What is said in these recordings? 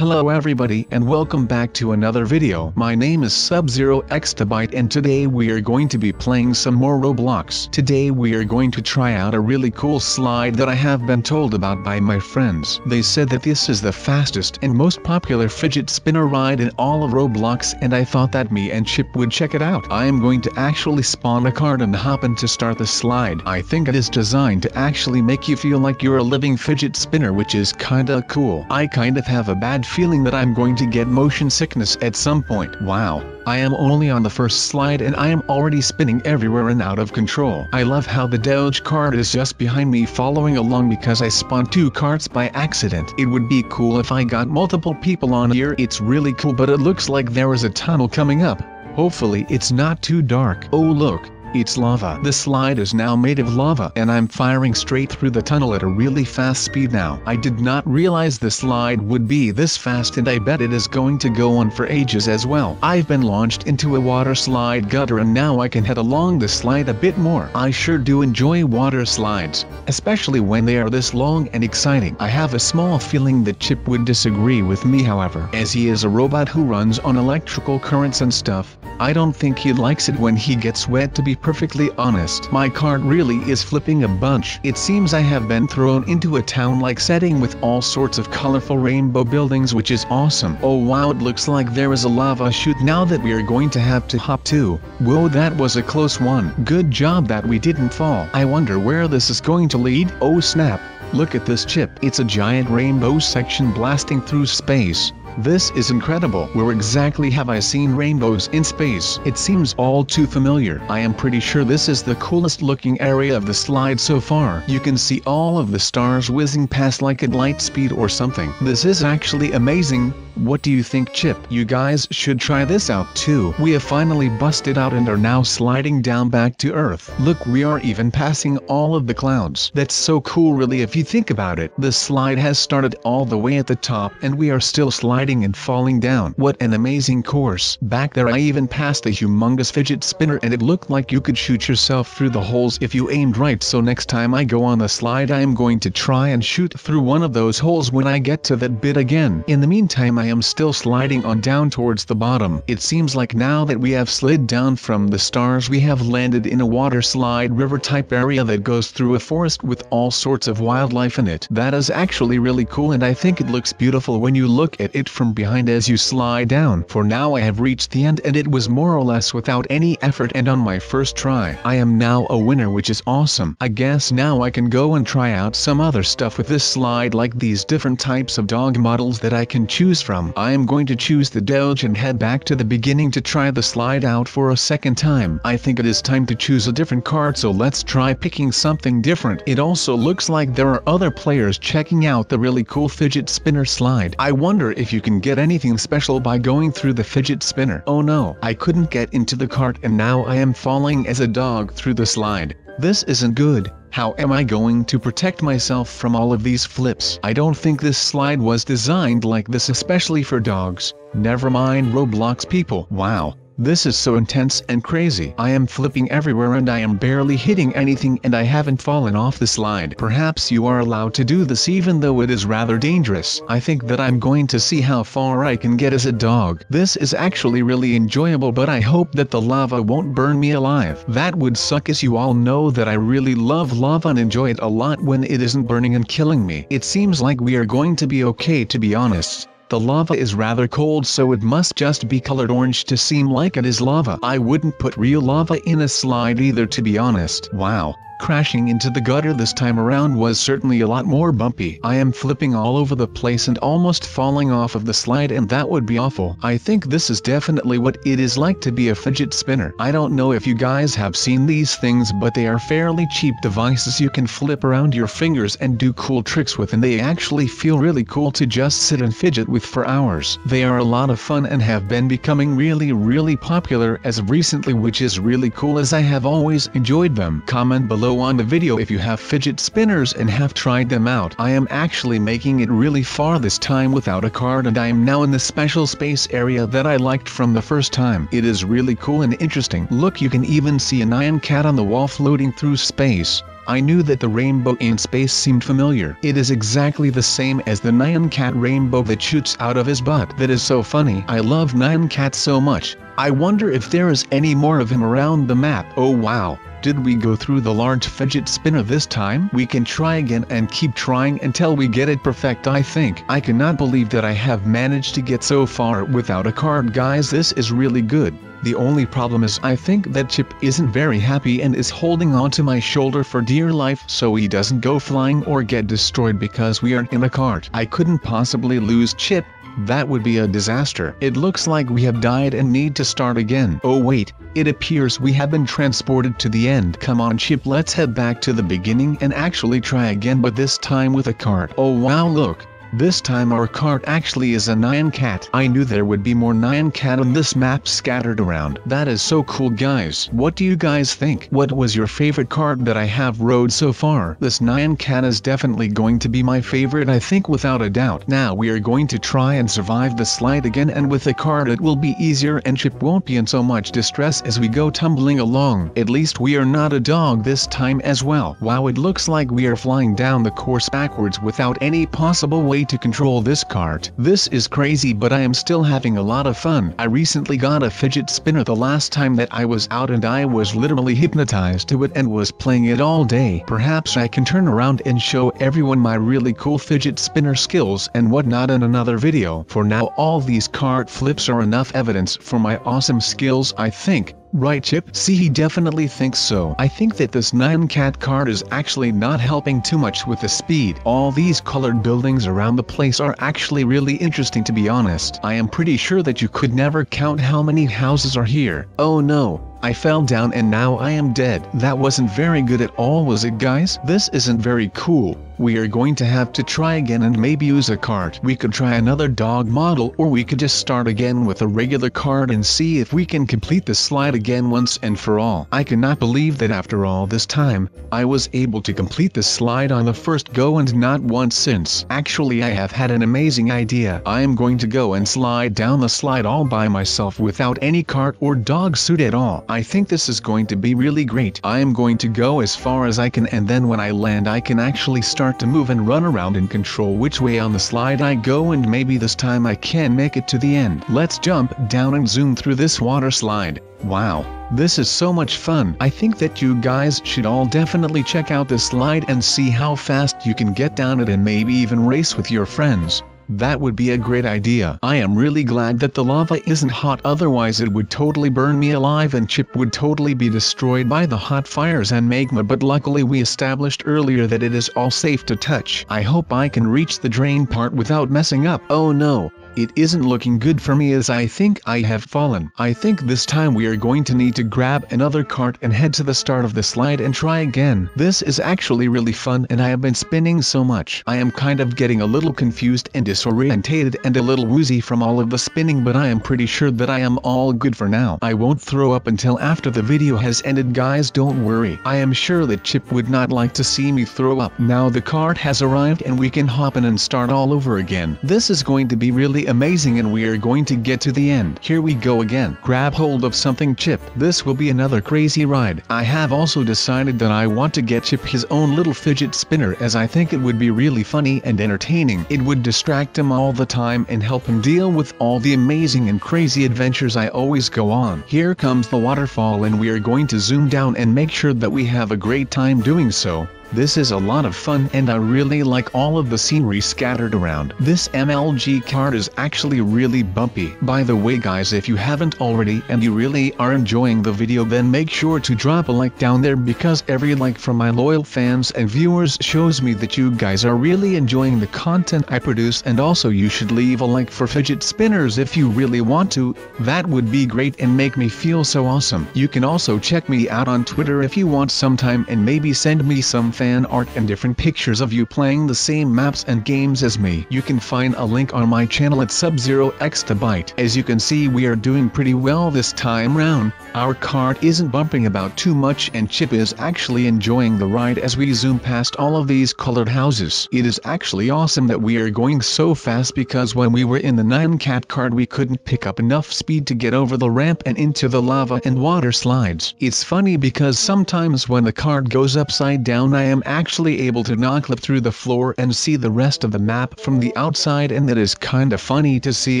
Hello everybody and welcome back to another video. My name is SubZeroExtabyte and today we are going to be playing some more Roblox. Today we are going to try out a really cool slide that I have been told about by my friends. They said that this is the fastest and most popular fidget spinner ride in all of Roblox, and I thought that me and Chip would check it out. I am going to actually spawn a cart and hop in to start the slide. I think it is designed to actually make you feel like you're a living fidget spinner, which is kinda cool. I kind of have a bad feeling that I'm going to get motion sickness at some point. Wow, I am only on the first slide and I am already spinning everywhere and out of control. I love how the Dodge cart is just behind me following along because I spawned two carts by accident. It would be cool if I got multiple people on here. It's really cool, but it looks like there is a tunnel coming up. Hopefully it's not too dark. Oh look, it's lava. The slide is now made of lava and I'm firing straight through the tunnel at a really fast speed now. I did not realize the slide would be this fast, and I bet it is going to go on for ages as well. I've been launched into a water slide gutter and now I can head along the slide a bit more. I sure do enjoy water slides, especially when they are this long and exciting. I have a small feeling that Chip would disagree with me, however, as he is a robot who runs on electrical currents and stuff. I don't think he likes it when he gets wet, to be perfectly honest. My cart really is flipping a bunch. It seems I have been thrown into a town-like setting with all sorts of colorful rainbow buildings, which is awesome. Oh wow, it looks like there is a lava chute now that we are going to have to hop to. Whoa, that was a close one. Good job that we didn't fall. I wonder where this is going to lead. Oh snap, look at this, Chip. It's a giant rainbow section blasting through space. This is incredible. Where exactly have I seen rainbows in space? It seems all too familiar. I am pretty sure this is the coolest looking area of the slide so far. You can see all of the stars whizzing past like at light speed or something. This is actually amazing. What do you think, Chip? You guys should try this out too. We have finally busted out and are now sliding down back to Earth. Look, we are even passing all of the clouds. That's so cool really if you think about it. The slide has started all the way at the top and we are still sliding and falling down. What an amazing course. Back there I even passed a humongous fidget spinner and it looked like you could shoot yourself through the holes if you aimed right. So next time I go on the slide I am going to try and shoot through one of those holes when I get to that bit again. In the meantime I am still sliding on down towards the bottom. It seems like now that we have slid down from the stars we have landed in a water slide river type area that goes through a forest with all sorts of wildlife in it. That is actually really cool and I think it looks beautiful when you look at it from behind as you slide down. For now I have reached the end and it was more or less without any effort and on my first try. I am now a winner, which is awesome. I guess now I can go and try out some other stuff with this slide, like these different types of dog models that I can choose from. I am going to choose the Dodge and head back to the beginning to try the slide out for a second time. I think it is time to choose a different card, so let's try picking something different. It also looks like there are other players checking out the really cool fidget spinner slide. I wonder if you can get anything special by going through the fidget spinner. Oh no, I couldn't get into the cart and now I am falling as a dog through the slide. This isn't good. How am I going to protect myself from all of these flips? I don't think this slide was designed like this, especially for dogs. Never mind Roblox people. Wow, this is so intense and crazy. I am flipping everywhere and I am barely hitting anything and I haven't fallen off the slide. Perhaps you are allowed to do this even though it is rather dangerous. I think that I'm going to see how far I can get as a dog. This is actually really enjoyable, but I hope that the lava won't burn me alive. That would suck, as you all know that I really love lava and enjoy it a lot when it isn't burning and killing me. It seems like we are going to be okay, to be honest. The lava is rather cold, so it must just be colored orange to seem like it is lava. I wouldn't put real lava in a slide either, to be honest. Wow. Crashing into the gutter this time around was certainly a lot more bumpy. I am flipping all over the place and almost falling off of the slide, and that would be awful. I think this is definitely what it is like to be a fidget spinner. I don't know if you guys have seen these things, but they are fairly cheap devices you can flip around your fingers and do cool tricks with, and they actually feel really cool to just sit and fidget with for hours. They are a lot of fun and have been becoming really popular as of recently, which is really cool as I have always enjoyed them. Comment below on the video if you have fidget spinners and have tried them out. I am actually making it really far this time without a card, and I am now in the special space area that I liked from the first time. It is really cool and interesting. Look, you can even see a Nyan Cat on the wall floating through space. I knew that the rainbow in space seemed familiar. It is exactly the same as the Nyan Cat rainbow that shoots out of his butt. That is so funny. I love Nyan Cat so much. I wonder if there is any more of him around the map. Oh wow. Did we go through the large fidget spinner this time? We can try again and keep trying until we get it perfect, I think. I cannot believe that I have managed to get so far without a card, guys. This is really good. The only problem is I think that Chip isn't very happy and is holding onto my shoulder for dear life so he doesn't go flying or get destroyed because we are in a cart. I couldn't possibly lose Chip. That would be a disaster. It looks like we have died and need to start again. Oh wait, it appears we have been transported to the end. Come on Chip, let's head back to the beginning and actually try again, but this time with a cart. Oh wow, look. This time our cart actually is a Nyan Cat. I knew there would be more Nyan Cat on this map scattered around. That is so cool, guys. What do you guys think? What was your favorite cart that I have rode so far? This Nyan Cat is definitely going to be my favorite, I think, without a doubt. Now we are going to try and survive the slide again, and with the cart it will be easier and Chip won't be in so much distress as we go tumbling along. At least we are not a dog this time as well. Wow, it looks like we are flying down the course backwards without any possible way to control this cart. This is crazy, but I am still having a lot of fun. I recently got a fidget spinner the last time that I was out, and I was literally hypnotized to it and was playing it all day. Perhaps I can turn around and show everyone my really cool fidget spinner skills and whatnot in another video. For now, all these cart flips are enough evidence for my awesome skills, I think. Right Chip? See, he definitely thinks so. I think that this Nyan Cat card is actually not helping too much with the speed. All these colored buildings around the place are actually really interesting, to be honest. I am pretty sure that you could never count how many houses are here. Oh no. I fell down and now I am dead. That wasn't very good at all, was it, guys? This isn't very cool. We are going to have to try again and maybe use a cart. We could try another dog model, or we could just start again with a regular cart and see if we can complete the slide again once and for all. I cannot believe that after all this time, I was able to complete the slide on the first go and not once since. Actually, I have had an amazing idea. I am going to go and slide down the slide all by myself without any cart or dog suit at all. I think this is going to be really great. I am going to go as far as I can, and then when I land I can actually start to move and run around and control which way on the slide I go, and maybe this time I can make it to the end. Let's jump down and zoom through this water slide. Wow, this is so much fun. I think that you guys should all definitely check out this slide and see how fast you can get down it, and maybe even race with your friends. That would be a great idea. I am really glad that the lava isn't hot, otherwise it would totally burn me alive and Chip would totally be destroyed by the hot fires and magma, but luckily we established earlier that it is all safe to touch. I hope I can reach the drain part without messing up. Oh no, it isn't looking good for me as I think I have fallen. I think this time we are going to need to grab another cart and head to the start of the slide and try again. This is actually really fun, and I have been spinning so much. I am kind of getting a little confused and disorientated and a little woozy from all of the spinning, but I am pretty sure that I am all good for now. I won't throw up until after the video has ended, guys, don't worry. I am sure that Chip would not like to see me throw up. Now the cart has arrived and we can hop in and start all over again. This is going to be really amazing, and we are going to get to the end. Here we go again. Grab hold of something, Chip. This will be another crazy ride. I have also decided that I want to get Chip his own little fidget spinner, as I think it would be really funny and entertaining. It would distract him all the time and help him deal with all the amazing and crazy adventures I always go on. Here comes the waterfall, and we are going to zoom down and make sure that we have a great time doing so. This is a lot of fun, and I really like all of the scenery scattered around. This MLG cart is actually really bumpy. By the way, guys, if you haven't already and you really are enjoying the video, then make sure to drop a like down there, because every like from my loyal fans and viewers shows me that you guys are really enjoying the content I produce. And also you should leave a like for fidget spinners if you really want to. That would be great and make me feel so awesome. You can also check me out on Twitter if you want sometime, and maybe send me some fan art and different pictures of you playing the same maps and games as me. You can find a link on my channel at SubZeroExtabyte. As you can see, we are doing pretty well this time round. Our cart isn't bumping about too much, and Chip is actually enjoying the ride as we zoom past all of these colored houses. It is actually awesome that we are going so fast, because when we were in the Nyan Cat cart we couldn't pick up enough speed to get over the ramp and into the lava and water slides. It's funny because sometimes when the cart goes upside down I am actually able to noclip through the floor and see the rest of the map from the outside, and that is kinda funny to see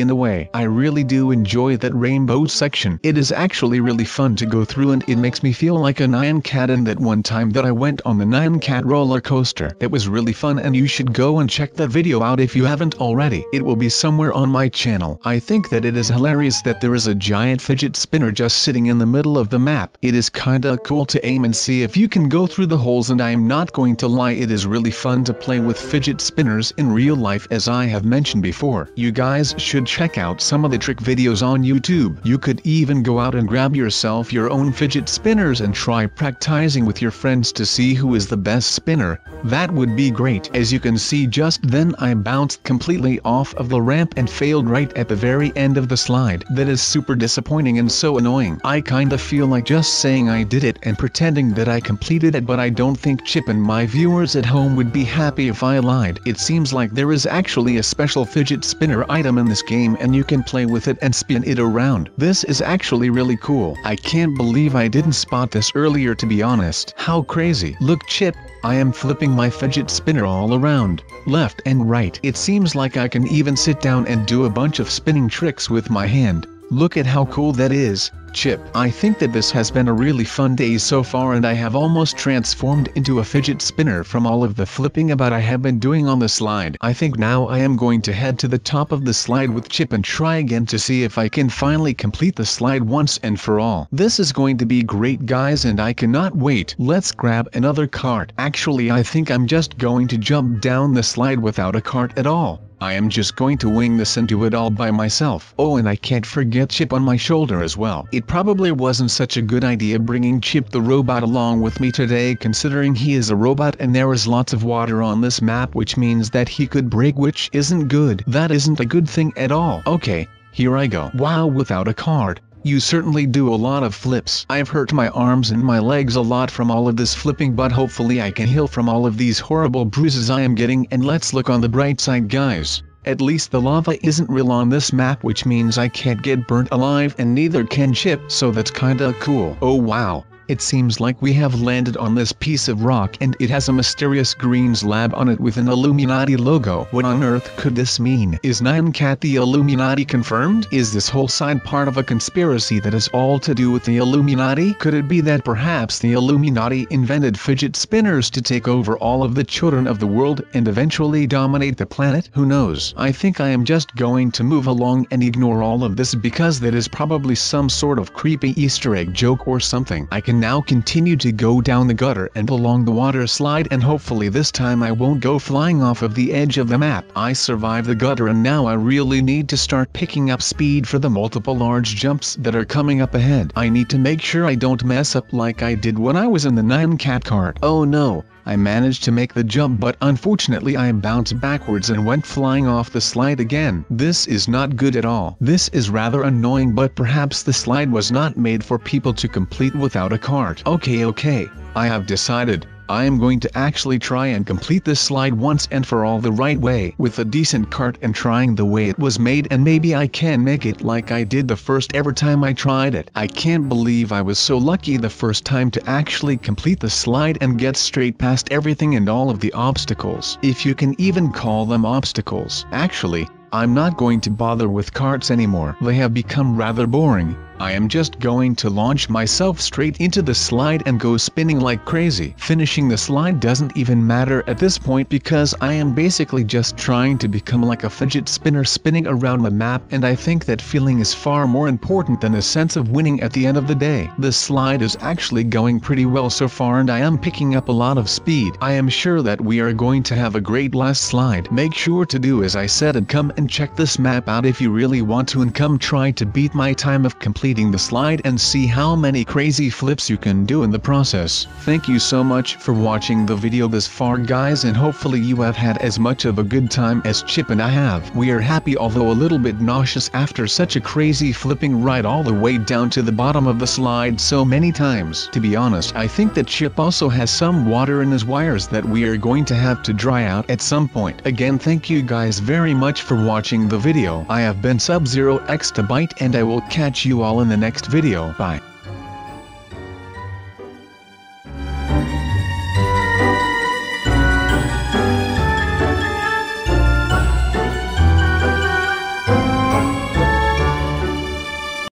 in a way. I really do enjoy that rainbow section. It is actually really fun to go through and it makes me feel like a Nyan Cat. And that one time that I went on the Nyan Cat roller coaster, it was really fun, and you should go and check that video out if you haven't already. It will be somewhere on my channel. I think that it is hilarious that there is a giant fidget spinner just sitting in the middle of the map. It is kinda cool to aim and see if you can go through the holes, and I am not going to lie, it is really fun to play with fidget spinners in real life, as I have mentioned before. You guys should check out some of the trick videos on YouTube. You could even go out and grab yourself your own fidget spinners and try practicing with your friends to see who is the best spinner. That would be great. As you can see, just then I bounced completely off of the ramp and failed right at the very end of the slide. That is super disappointing and so annoying. I kinda feel like just saying I did it and pretending that I completed it, but I don't think Chip and my viewers at home would be happy if I lied. It seems like there is actually a special fidget spinner item in this game and you can play with it and spin it around. This is actually really cool. I can't believe I didn't spot this earlier, to be honest. How crazy. Look Chip, I am flipping my fidget spinner all around, left and right. It seems like I can even sit down and do a bunch of spinning tricks with my hand. Look at how cool that is, Chip. I think that this has been a really fun day so far, and I have almost transformed into a fidget spinner from all of the flipping about I have been doing on the slide. I think now I am going to head to the top of the slide with Chip and try again to see if I can finally complete the slide once and for all. This is going to be great guys, and I cannot wait. Let's grab another cart. Actually, I think I'm just going to jump down the slide without a cart at all. I am just going to wing this and do it all by myself. Oh, and I can't forget Chip on my shoulder as well. It probably wasn't such a good idea bringing Chip the robot along with me today, considering he is a robot and there is lots of water on this map, which means that he could break, which isn't good. That isn't a good thing at all. Okay, here I go. Wow, without a card. You certainly do a lot of flips. I've hurt my arms and my legs a lot from all of this flipping, but hopefully I can heal from all of these horrible bruises I am getting, and let's look on the bright side guys. At least the lava isn't real on this map, which means I can't get burnt alive and neither can Chip, so that's kinda cool. Oh wow. It seems like we have landed on this piece of rock and it has a mysterious green slab on it with an Illuminati logo. What on earth could this mean? Is Nyan Cat the Illuminati confirmed? Is this whole side part of a conspiracy that is all to do with the Illuminati? Could it be that perhaps the Illuminati invented fidget spinners to take over all of the children of the world and eventually dominate the planet? Who knows? I think I am just going to move along and ignore all of this because that is probably some sort of creepy Easter egg joke or something. I can now continue to go down the gutter and along the water slide, and hopefully this time I won't go flying off of the edge of the map. I survived the gutter and now I really need to start picking up speed for the multiple large jumps that are coming up ahead. I need to make sure I don't mess up like I did when I was in the Nyan Cat cart. Oh no. I managed to make the jump, but unfortunately I bounced backwards and went flying off the slide again. This is not good at all. This is rather annoying, but perhaps the slide was not made for people to complete without a cart. Okay, I have decided. I am going to actually try and complete this slide once and for all the right way, with a decent cart and trying the way it was made, and maybe I can make it like I did the first ever time I tried it. I can't believe I was so lucky the first time to actually complete the slide and get straight past everything and all of the obstacles, if you can even call them obstacles. Actually, I'm not going to bother with carts anymore. They have become rather boring. I am just going to launch myself straight into the slide and go spinning like crazy. Finishing the slide doesn't even matter at this point because I am basically just trying to become like a fidget spinner spinning around the map, and I think that feeling is far more important than a sense of winning at the end of the day. The slide is actually going pretty well so far and I am picking up a lot of speed. I am sure that we are going to have a great last slide. Make sure to do as I said and come and check this map out if you really want to, and come try to beat my time of complete the slide and see how many crazy flips you can do in the process. Thank you so much for watching the video this far guys, and hopefully you have had as much of a good time as Chip and I have. We are happy although a little bit nauseous after such a crazy flipping ride all the way down to the bottom of the slide so many times. To be honest, I think that Chip also has some water in his wires that we are going to have to dry out at some point. Again, thank you guys very much for watching the video. I have been SubZeroExtabyte and I will catch you all in the next video. Bye.